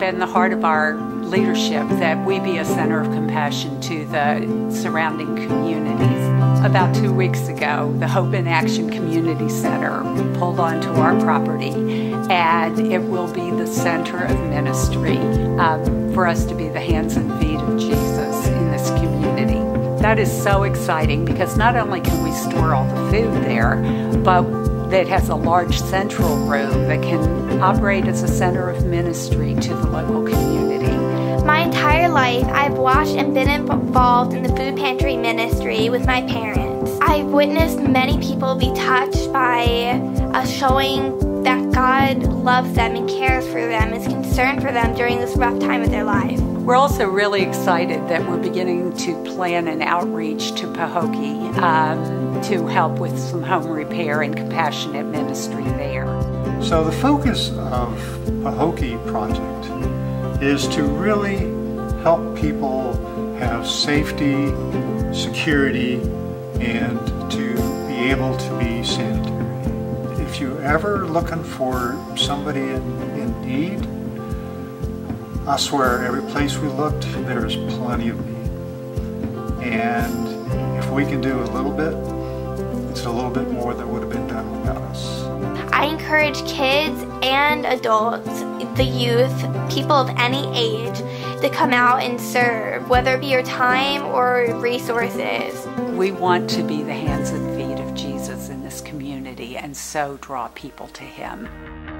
long been the heart of our leadership that we be a center of compassion to the surrounding communities. About 2 weeks ago, the Hope in Action Community Center pulled onto our property, and it will be the center of ministry for us to be the hands and feet of Jesus in this community. That is so exciting because not only can we store all the food there, but that has a large central room that can operate as a center of ministry to the local community. My entire life, I've watched and been involved in the food pantry ministry with my parents. I've witnessed many people be touched by us showing that God loves them and cares for them, is concerned for them during this rough time of their life. We're also really excited that we're beginning to plan an outreach to Pahokee to help with some home repair and compassionate ministry there. So the focus of Pahokee Project is to really help people have safety, security, and to be able to be sanitary. If you're ever looking for somebody in need, I swear, every place we looked, there's plenty of need. And if we can do a little bit, it's a little bit more than would have been done without us. I encourage kids and adults, the youth, people of any age, to come out and serve, whether it be your time or resources. We want to be the hands and feet of Jesus in this community and so draw people to Him.